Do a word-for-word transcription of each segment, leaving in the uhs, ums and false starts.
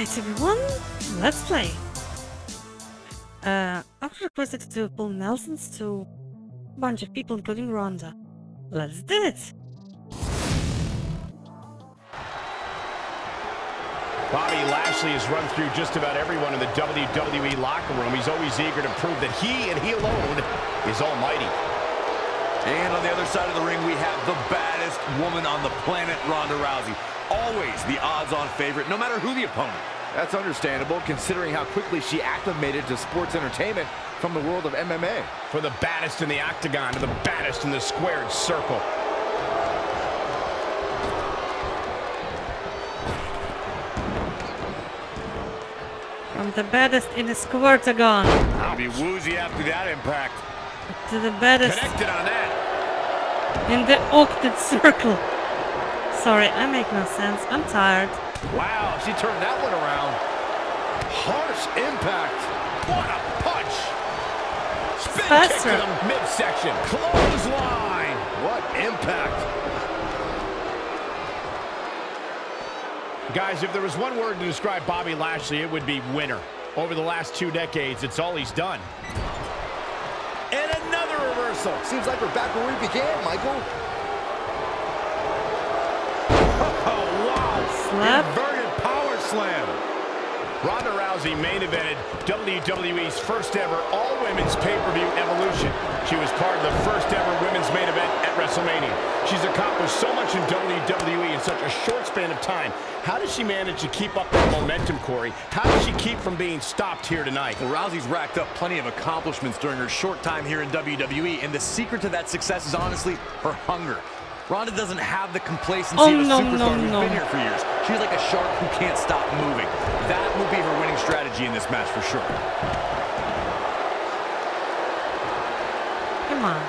Alright everyone, let's play! Uh, I was requested to do Paul Nelson's to a bunch of people including Ronda. Let's do it! Bobby Lashley has run through just about everyone in the W W E locker room. He's always eager to prove that he and he alone is almighty. And on the other side of the ring, we have the baddest woman on the planet, Ronda Rousey. Always the odds-on favorite, no matter who the opponent. That's understandable, considering how quickly she acclimated to sports entertainment from the world of M M A. From the baddest in the octagon to the baddest in the squared circle. From the baddest in the squirtagon. I'll be woozy after that impact. To the baddest. Connected on that. In the octet circle. Sorry, I make no sense. I'm tired. Wow, she turned that one around. Harsh impact. What a punch. Spin kick to the midsection. Clothesline. What impact. Guys, if there was one word to describe Bobby Lashley, it would be winner. Over the last two decades, it's all he's done. And another reversal. Seems like we're back where we began, Michael. Oh, wow. Slap. Inverted power slam. Ronda Rousey main evented W W E's first ever all-women's pay-per-view Evolution. She was part of the first ever women's main event at WrestleMania. She's accomplished so much in W W E in such a short span of time. How does she manage to keep up that momentum, Corey? How does she keep from being stopped here tonight? Well, Rousey's racked up plenty of accomplishments during her short time here in W W E, and the secret to that success is honestly her hunger. Ronda doesn't have the complacency oh, of a no, superstar no, who's no. been here for years. She's like a shark who can't stop moving. That will be her winning strategy in this match for sure. Come on.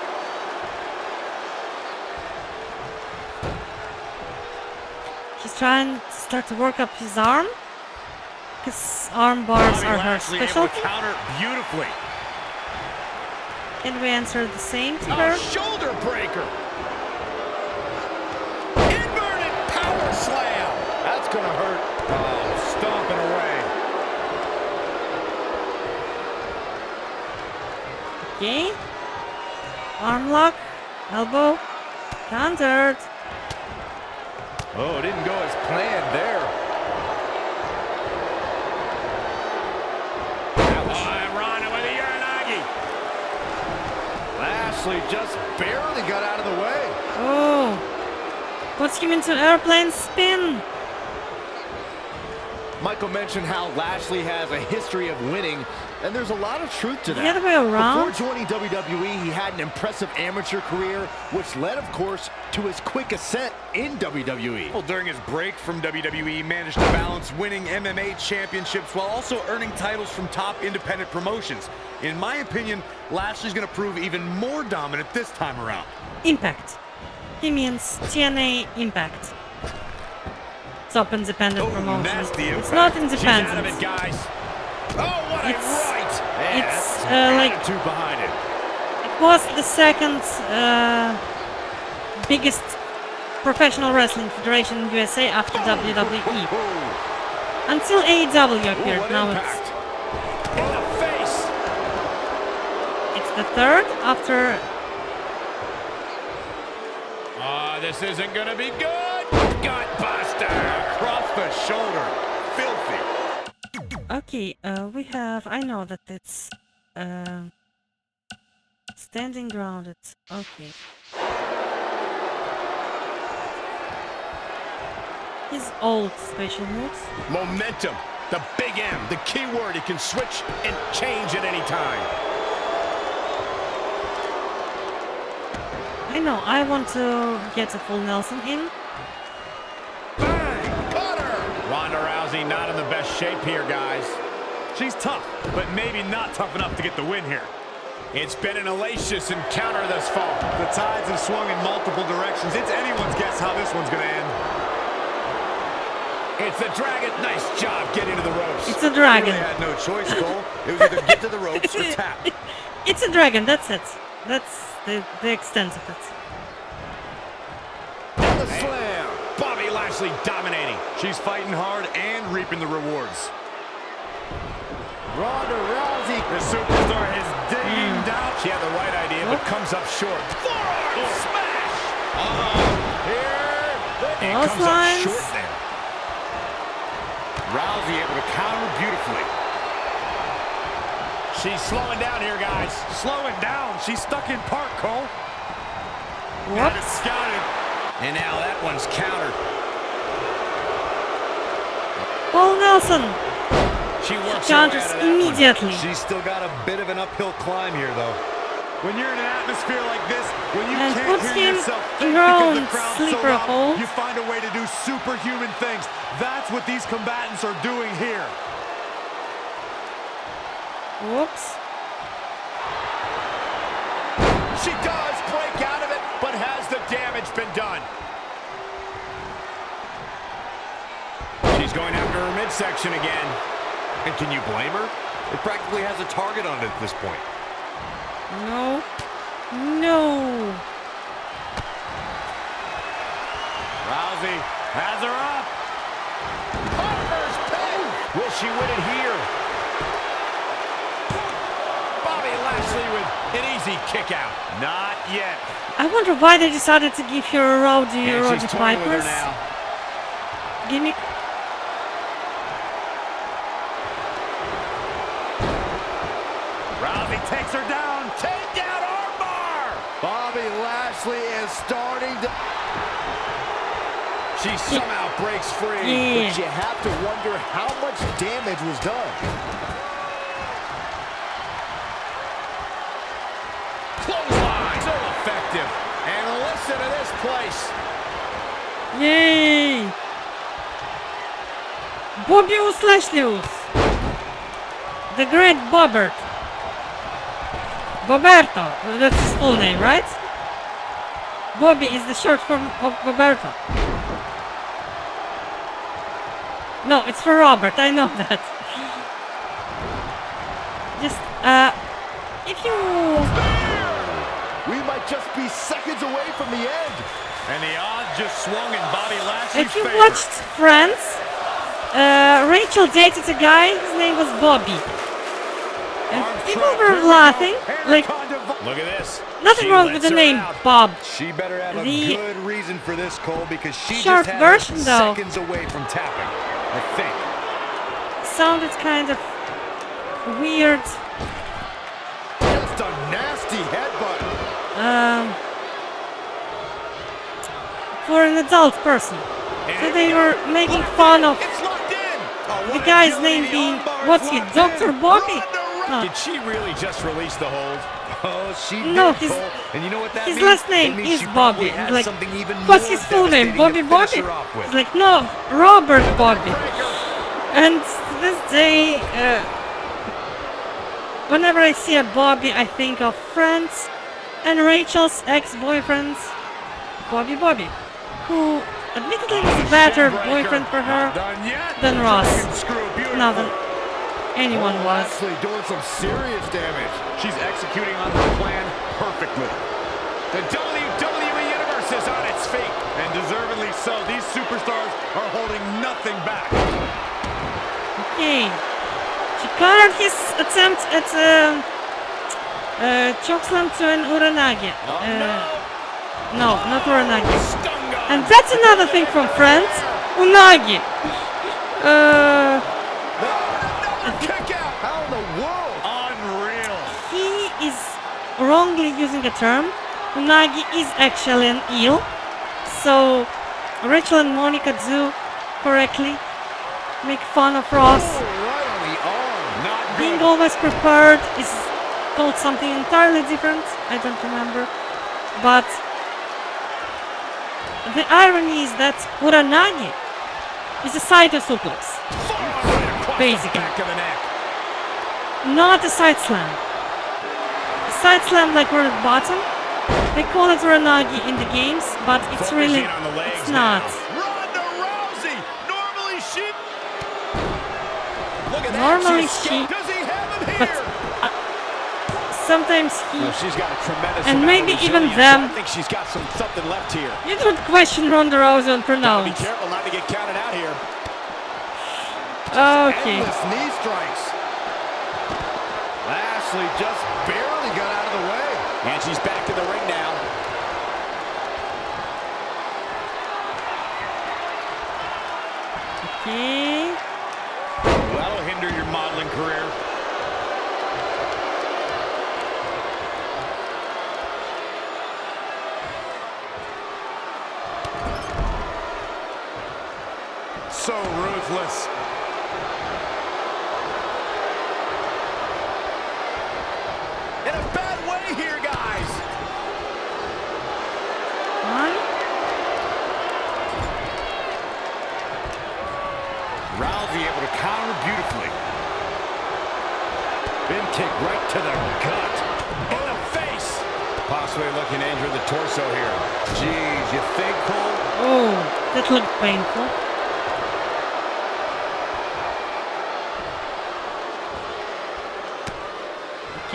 She's trying to start to work up his arm. His arm bars Bobby are her specialty. Counter beautifully. Can we answer the same to her? A shoulder breaker. Slam! That's gonna hurt. Oh, stomping away. Okay. Arm lock. Elbow. Countered. Oh, it didn't go as planned there. Oh, Ronda with the Uranage. Lashley just barely got out of the way. Oh. Puts him into an airplane spin. Michael mentioned how Lashley has a history of winning, and there's a lot of truth to that. The other way around. Before joining W W E, he had an impressive amateur career, which led, of course, to his quick ascent in W W E. Well, during his break from W W E, he managed to balance winning M M A championships while also earning titles from top independent promotions. In my opinion, Lashley's going to prove even more dominant this time around. Impact. He means T N A Impact. Top independent oh, promotion. It's impact. Not independent. She's out of it, guys. Oh, what it's, a right! Man, it's uh, like two behind it. It was the second uh, biggest professional wrestling federation in U S A after oh, W W E. Oh, oh. Until A E W appeared. Ooh, now impact. It's in the face. It's the third after. Ah, uh, this isn't gonna be good. Gut buster across the shoulder. Filthy. Okay, uh, we have. I know that it's uh, standing grounded. Okay. His old special moves. Momentum. The big M. The key word. He can switch and change at any time. I know, I want to get a full Nelson in. Bang! Cutter! Ronda Rousey not in the best shape here, guys. She's tough, but maybe not tough enough to get the win here. It's been an hellacious encounter thus far. The tides have swung in multiple directions. It's anyone's guess how this one's gonna end. It's the dragon. Nice job getting to the ropes. It's a dragon. They really had no choice, Cole. It was either get to the ropes or tap. It's a dragon, that's it. That's the, the extent of it. And the slam. Bobby Lashley Lashley dominating. She's fighting hard and reaping the rewards. Ronda Rousey. The superstar is digging mm. down. She had the right idea, what? but comes up short. Forearm oh. smash. Uh-oh. Here. It comes lines. up short there. Rousey able to counter beautifully. She's slowing down here, guys. Slowing down. She's stuck in park, Cole. What? It's scouted. And now that one's countered. Oh, Nelson. She works she counters her way out of that immediately. One. She's still got a bit of an uphill climb here, though. When you're in an atmosphere like this, when you and can't hear yourself think because the crowd's so loud, you find a way to do superhuman things. That's what these combatants are doing here. Whoops. She does break out of it, but has the damage been done? She's going after her midsection again. And can you blame her? It practically has a target on it at this point. No. No. Rousey has her up. Piper's pin. Will she win it here? Lashley with an easy kick out. Not yet. I wonder why they decided to give her a road to yeah, Roddy Piper's. Give me. Rousey takes her down. Take down armbar. Bobby Lashley is starting to. She somehow yeah. breaks free. Yeah. But you have to wonder how much damage was done. Clothesline, so effective. And listen to this place. Yay! Bobby Lashley, the Great Bobbert. Boberto, that's his full name, right? Bobby is the short form of Boberto. No, it's for Robert. I know that. Just uh, if you. We might just be seconds away from the end. And the odds just swung in Bobby Lashley's favor. If you favor. watched Friends, uh, Rachel dated a guy, his name was Bobby. And Arms people were laughing. Like, look at this. Nothing she wrong with the name out. Bob. She better have a the good reason for this, Cole, because she short just had version, seconds though, away from tapping, I think. Sounded kind of weird. Just a nasty headbutt. Um, for an adult person. So they were making fun of the guy's name being, what's he, Doctor Bobby? No. Did she really just release the hold? Oh, she no, his, and you know what that his means? last name is Bobby. Like, what's his full name? Bobby Bobby? It's like, no, Robert Bobby. And to this day, uh, whenever I see a Bobby, I think of Friends. And Rachel's ex-boyfriend, Bobby Bobby, who admittedly is a better boyfriend for her than Ross. Not than anyone was. Doing some serious damage. She's executing on her plan perfectly. The W W E Universe is on its feet, and deservedly so. These superstars are holding nothing back. Okay. She countered his attempt at... Uh, Uh, chokeslam to an Uranage. Uh, no, not Uranage. And that's another thing from Friends. Unagi. Uh, he is wrongly using a term. Unagi is actually an eel. So Rachel and Monica do correctly make fun of Ross. Being always prepared is called something entirely different, I don't remember, but the irony is that Uranagi is a side suplex, basically, not a side slam. A side slam like we're at the bottom, they call it Uranagi in the games, but it's really, it's not. Normally she, but sometimes he, well, she's got a tremendous and maybe even them. I think she's got some something left here. You don't question Ronda Rousey on pronouns. Be careful not to counted out here. Okay. Endless knee strikes. Lashley just barely got out of the way. And she's back in the ring now. Okay. Well, that'll hinder your modeling career. So ruthless. In a bad way here, guys. What? Rousey able to counter beautifully. Been kicked right to the gut. In the face. Possibly looking to injure the torso here. Jeez, you think, Cole? Oh, that looked painful.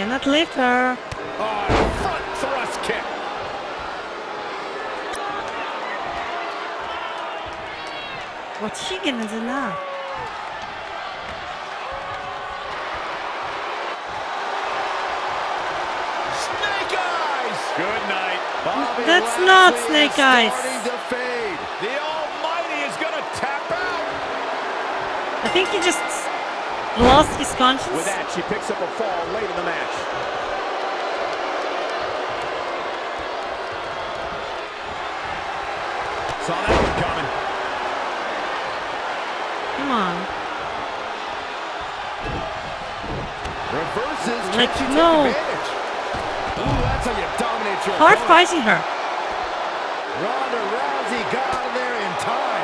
Cannot lift her. Oh, front thrust kick. What's she gonna do now? Snake eyes. Good night, Bobby. That's Lashley not snake eyes. The Almighty is gonna tap out. I think he just lost his conscience. With that, she picks up a fall late in the match. Saw that one coming. Come on. Reverses. Like, no. Ooh, that's how you dominate your hard opponent. Fighting her. Ronda Rousey got out of there in time.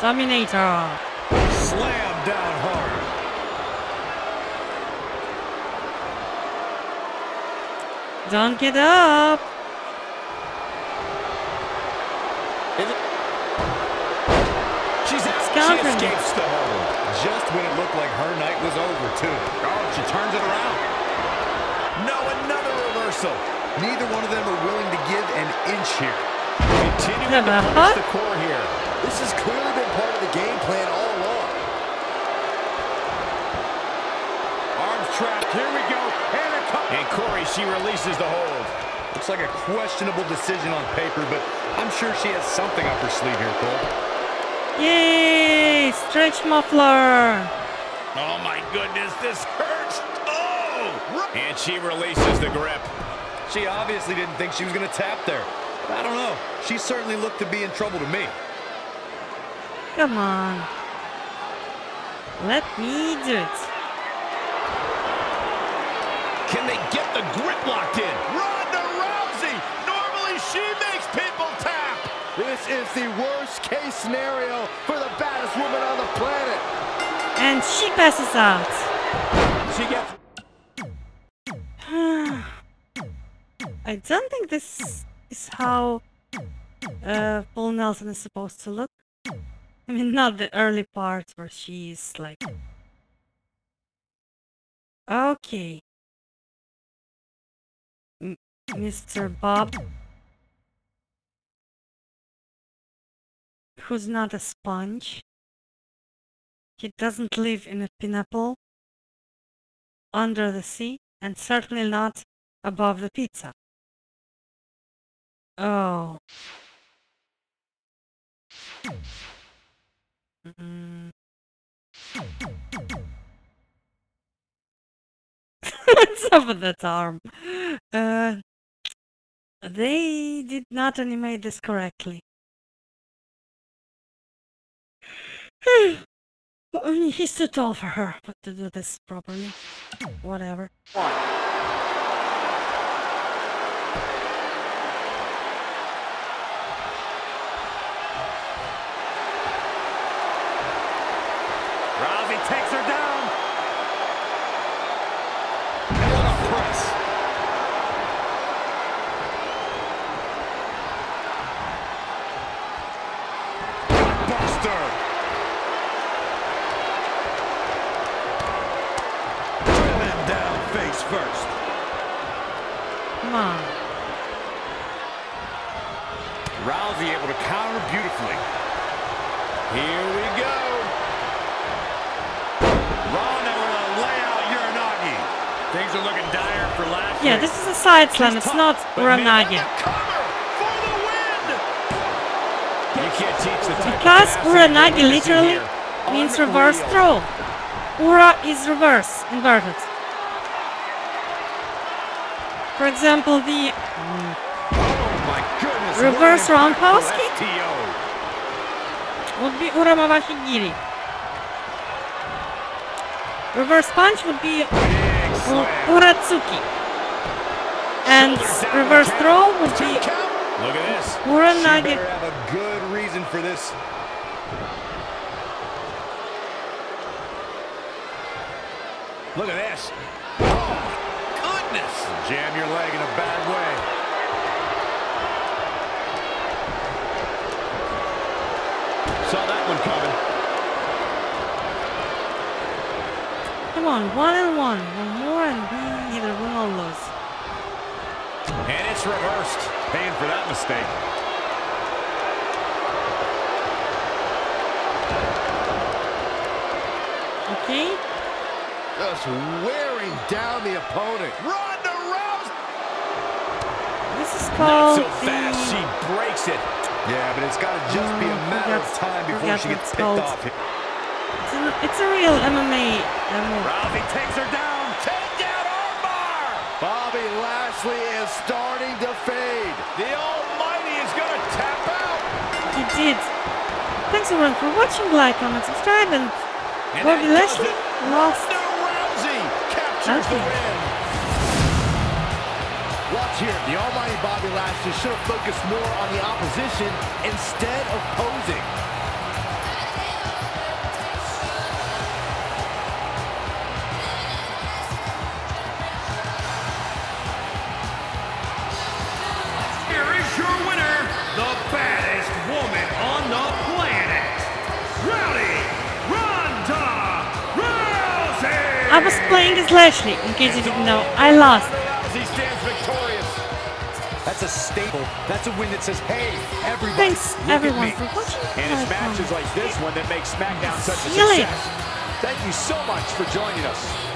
Dominator. Slam down hard. Don't get up. Is it? She's out. She escapes the hold. Just when it looked like her night was over, too. Oh, she turns it around. No, another reversal. Neither one of them are willing to give an inch here. Continuing to punish the core here. This has clearly been part of the game plan all along. Arms trapped. Here we go. And it comes. And Corey, she releases the hold. Looks like a questionable decision on paper, but I'm sure she has something up her sleeve here, Cole. Yay! Stretch muffler. Oh my goodness, this hurts. Oh! And she releases the grip. She obviously didn't think she was going to tap there. I don't know. She certainly looked to be in trouble to me. Come on. Let me do it. Can they get the grip locked in? Ronda Rousey! Normally she makes people tap! This is the worst case scenario for the baddest woman on the planet. And she passes out. She gets... I don't think this is how uh, Paul Nelson is supposed to look. I mean, not the early parts where she's like... Okay. M Mister Bob. Who's not a sponge. He doesn't live in a pineapple. Under the sea. And certainly not above the pizza. Oh. Mm. What's up with that arm? Uh, they did not animate this correctly. I mean, he's too tall for her to do this properly. Whatever. Rousey takes her down. What a press. Buster. Driven first. Come on. Rousey able to counter beautifully. Here we go. Ronda with a layout Uranage. Things are looking dire for Lashley. Yeah, this is a side slam. It's not Uranage. Because Uranage literally means reverse throw. Ura is reverse, inverted. For example, the oh reverse roundhouse kick would be Ura Mawashi Geri. Reverse punch would be Ura Tsuki. And reverse throw would be Uranage. Good reason for this. Look at this. Oh, my goodness. Jam your leg in a bad way. Saw that one coming. Come on, one and one. One more and we either win or lose. And it's reversed. Paying for that mistake. Okay. Just wearing down the opponent. Ronda Rousey. This is called. Not so fast. The... She breaks it. Yeah, but it's got to just um, be a matter of time before she gets picked off. It's a, it's a real M M A. M M A. Rousey takes her down. Take down armbar. Bobby Lashley is starting to fade. The Almighty is going to tap out. He did. Thanks everyone for watching. Like, comment, subscribe, and Bobby Lashley lost. Okay. Watch here. The almighty Bobby Lashley should have focused more on the opposition instead of posing. Here is your winner, the baddest woman on the planet, Rowdy Ronda Rousey. I was playing as Lashley, in case you didn't know. I lost. He stands victorious. That's a staple. That's a win that says, hey, everybody. Thanks, everyone, for watching. And it's matches like this one that make SmackDown such a success. Thank you so much for joining us.